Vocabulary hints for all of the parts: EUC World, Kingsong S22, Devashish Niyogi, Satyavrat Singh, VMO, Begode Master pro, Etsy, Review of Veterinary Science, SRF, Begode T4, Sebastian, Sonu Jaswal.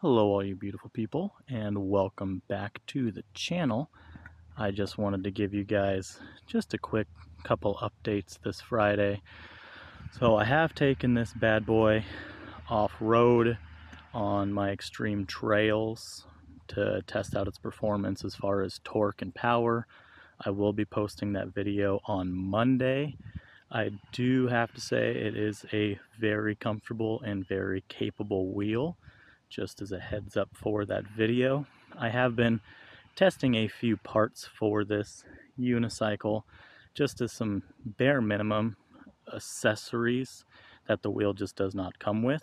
Hello all you beautiful people, and welcome back to the channel. I just wanted to give you guys just a quick couple updates this Friday. So I have taken this bad boy off-road on my extreme trails to test out its performance as far as torque and power. I will be posting that video on Monday. I do have to say it is a very comfortable and very capable wheel. Just as a heads up for that video, I have been testing a few parts for this unicycle just as some bare minimum accessories that the wheel just does not come with.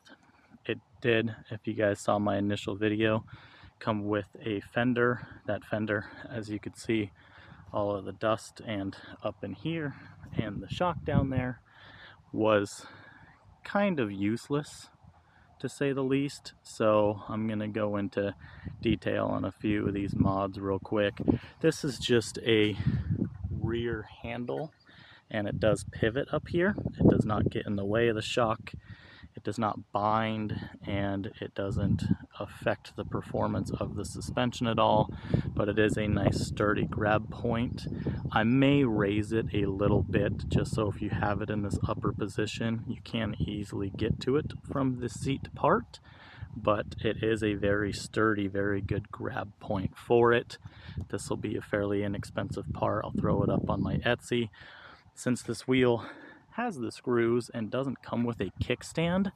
It did, if you guys saw my initial video, come with a fender. That fender, as you could see, all of the dust and up in here and the shock down there was kind of useless, to say the least. So I'm gonna go into detail on a few of these mods real quick. This is just a rear handle, and it does pivot up here. It does not get in the way of the shock, it does not bind, and it doesn't affect the performance of the suspension at all, but it is a nice sturdy grab point. I may raise it a little bit just so if you have it in this upper position you can easily get to it from the seat part, but it is a very sturdy, very good grab point for it. This will be a fairly inexpensive part. I'll throw it up on my Etsy. Since this wheel has the screws and doesn't come with a kickstand,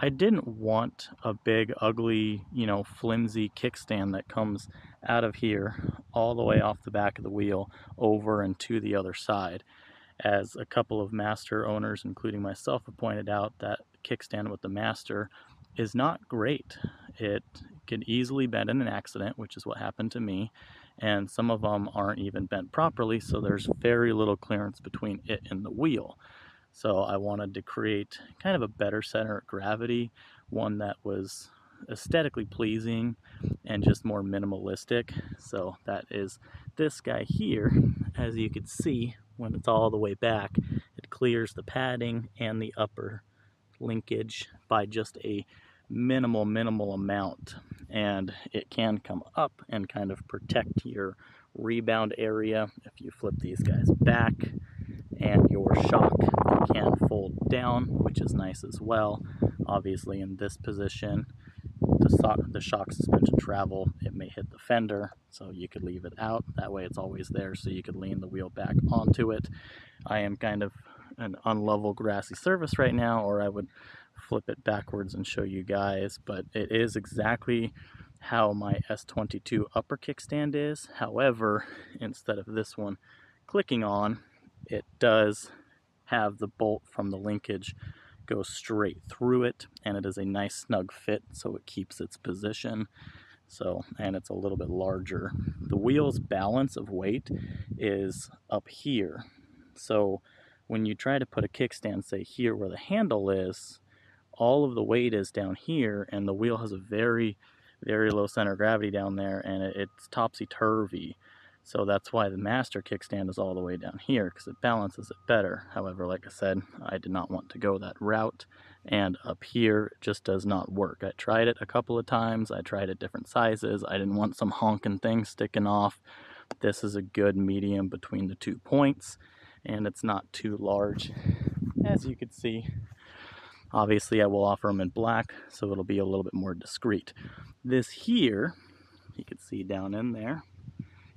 I didn't want a big, ugly, flimsy kickstand that comes out of here all the way off the back of the wheel over and to the other side. As a couple of Master owners, including myself, have pointed out, that kickstand with the Master is not great. It could easily bend in an accident, which is what happened to me, and some of them aren't even bent properly, so there's very little clearance between it and the wheel. So I wanted to create kind of a better center of gravity, one that was aesthetically pleasing and just more minimalistic. So that is this guy here. As you can see, when it's all the way back, it clears the padding and the upper linkage by just a minimal amount, and it can come up and kind of protect your rebound area. If you flip these guys back, and your shock can fold down, which is nice as well. Obviously in this position, the shock suspension travel, it may hit the fender, so you could leave it out. That way it's always there, so you could lean the wheel back onto it. I am kind of an unlevel grassy surface right now, or I would flip it backwards and show you guys, but it is exactly how my S22 upper kickstand is. However, instead of this one clicking on, it does have the bolt from the linkage go straight through it, and it is a nice snug fit, so it keeps its position. So, and it's a little bit larger. The wheel's balance of weight is up here, so when you try to put a kickstand, say here where the handle is, all of the weight is down here, and the wheel has a very low center of gravity down there, and it's topsy-turvy. So that's why the Master kickstand is all the way down here, because it balances it better. However, like I said, I did not want to go that route, and up here it just does not work. I tried it a couple of times. I tried it different sizes. I didn't want some honking thing sticking off. This is a good medium between the two points, and it's not too large, as you can see. Obviously, I will offer them in black, so it'll be a little bit more discreet. This here, you can see down in there,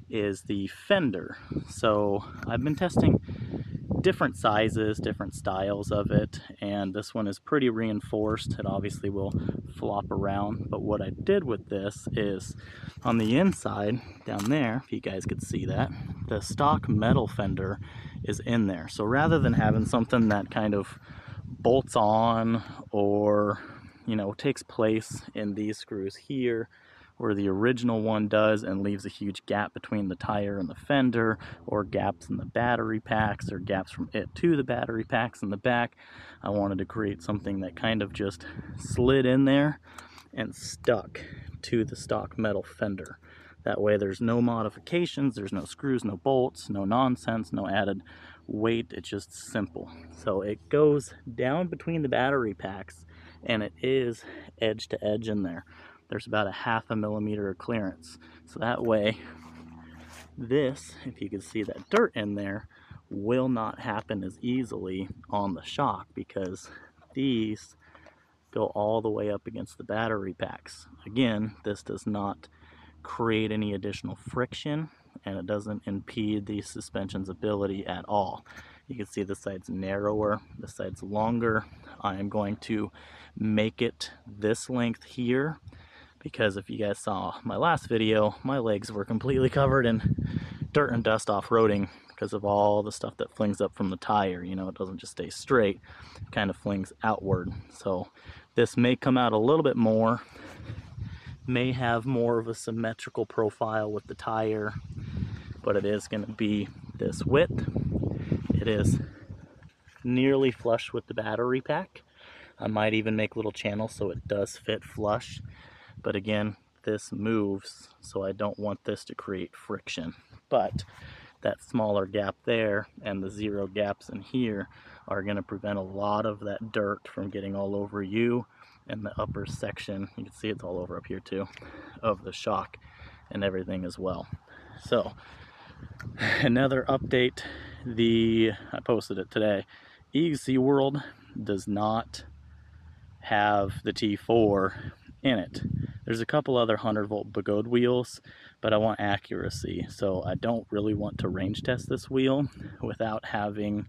is the fender. So I've been testing different sizes, different styles of it, and this one is pretty reinforced. It obviously will flop around, but what I did with this is on the inside down there, if you guys could see that, the stock metal fender is in there. So rather than having something that kind of bolts on or takes place in these screws here where the original one does and leaves a huge gap between the tire and the fender, or gaps in the battery packs, or gaps from it to the battery packs in the back, I wanted to create something that kind of just slid in there and stuck to the stock metal fender. That way there's no modifications, there's no screws, no bolts, no nonsense, no added weight. It's just simple. So it goes down between the battery packs, and it is edge to edge in there. there's about a 1/2 millimeter of clearance. So that way, this, if you can see that dirt in there, will not happen as easily on the shock, because these go all the way up against the battery packs. Again, this does not create any additional friction, and it doesn't impede the suspension's ability at all. You can see this side's narrower, this side's longer. I am going to make it this length here, because if you guys saw my last video, my legs were completely covered in dirt and dust off-roading because of all the stuff that flings up from the tire. You know, it doesn't just stay straight, it kind of flings outward. So this may come out a little bit more, may have more of a symmetrical profile with the tire, but it is going to be this width. It is nearly flush with the battery pack. I might even make little channels so it does fit flush. But again, this moves, so I don't want this to create friction. But that smaller gap there and the zero gaps in here are going to prevent a lot of that dirt from getting all over you and the upper section. You can see it's all over up here too, of the shock and everything as well. So another update, I posted it today. EUC World does not have the T4 in it. There's a couple other 100-volt Begode wheels, but I want accuracy, so I don't really want to range test this wheel without having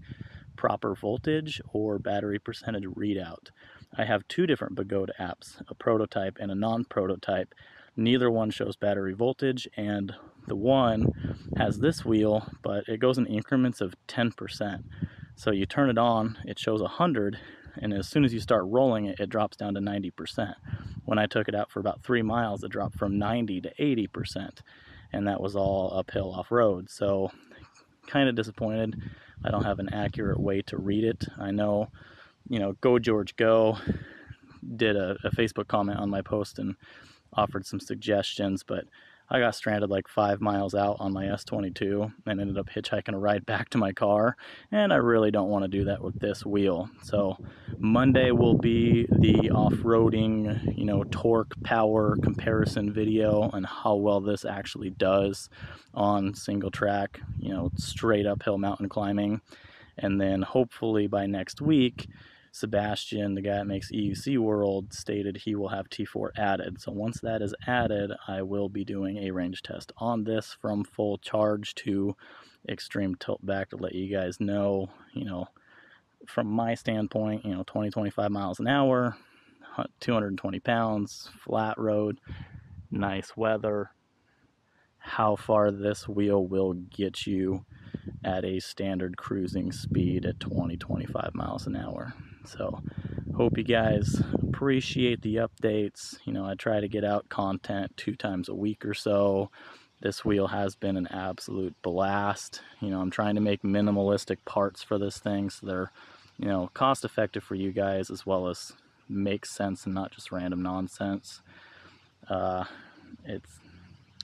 proper voltage or battery percentage readout. I have two different Begode apps, a prototype and a non-prototype. Neither one shows battery voltage, and the one has this wheel, but it goes in increments of 10%. So you turn it on, it shows 100, and as soon as you start rolling it, it drops down to 90%. When I took it out for about 3 miles, it dropped from 90 to 80%, and that was all uphill off-road. So kind of disappointed. I don't have an accurate way to read it. I know, you know, Go George Go did a Facebook comment on my post and offered some suggestions, but I got stranded like 5 miles out on my S22 and ended up hitchhiking a ride back to my car, and I really don't want to do that with this wheel. So Monday will be the off-roading, you know, torque power comparison video and how well this actually does on single track, you know, straight uphill mountain climbing. And then hopefully by next week, Sebastian, the guy that makes EUC World, stated he will have T4 added. So once that is added, I will be doing a range test on this from full charge to extreme tilt back to let you guys know, you know, from my standpoint, you know, 20, 25 miles an hour, 220 pounds, flat road, nice weather, how far this wheel will get you at a standard cruising speed at 20, 25 miles an hour. So hope you guys appreciate the updates. You know, I try to get out content 2 times a week or so. This wheel has been an absolute blast. You know, I'm trying to make minimalistic parts for this thing so they're, you know, cost effective for you guys as well as make sense and not just random nonsense. It's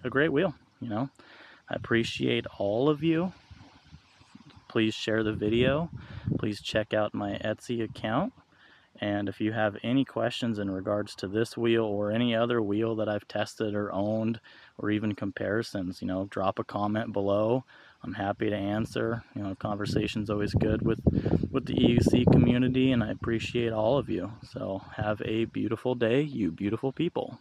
a great wheel, you know. I appreciate all of you. Please share the video. Please check out my Etsy account. And if you have any questions in regards to this wheel or any other wheel that I've tested or owned, or even comparisons, you know, drop a comment below. I'm happy to answer. You know, conversation's always good with the EUC community, and I appreciate all of you. So have a beautiful day, you beautiful people.